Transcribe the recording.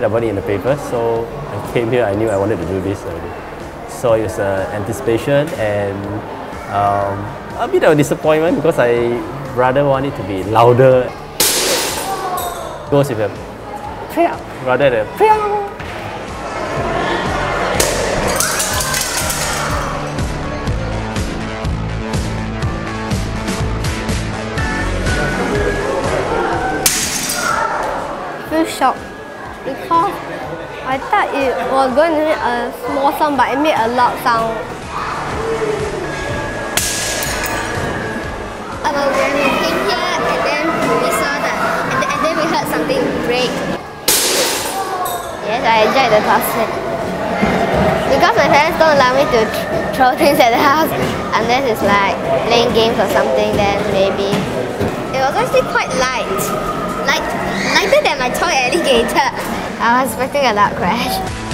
read about it in the paper, so I came here, I knew I wanted to do this already. So it was anticipation and a bit of disappointment because I rather want it to be louder. It goes with a prayer rather than a prayer. Shocked because I thought it was going to make a small sound, but it made a loud sound. When we came here and then we saw that, and then we heard something break. Yes, I enjoyed the basket because my parents don't allow me to throw things at the house unless it's like playing games or something. Then maybe it was actually quite light. Lighter than my toy alligator. I was expecting a loud crash.